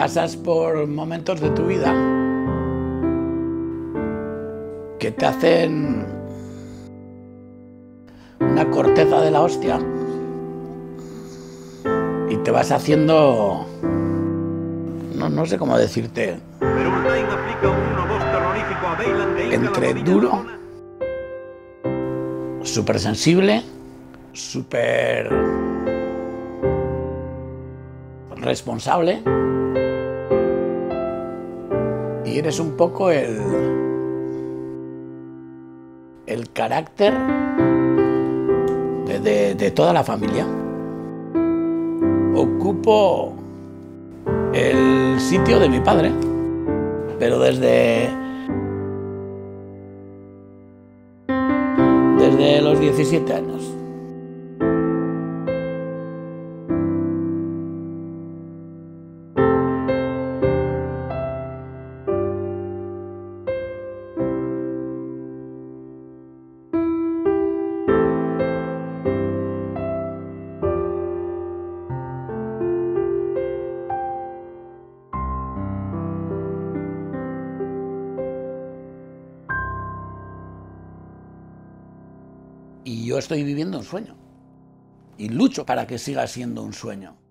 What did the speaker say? pasas por momentos de tu vida que te hacen una corteza de la hostia y te vas haciendo... No sé cómo decirte. Entre duro, súper sensible, súper responsable, y eres un poco el carácter de toda la familia. Ocupo el sitio de mi padre, pero desde los 17 años. Y yo estoy viviendo un sueño y lucho para que siga siendo un sueño.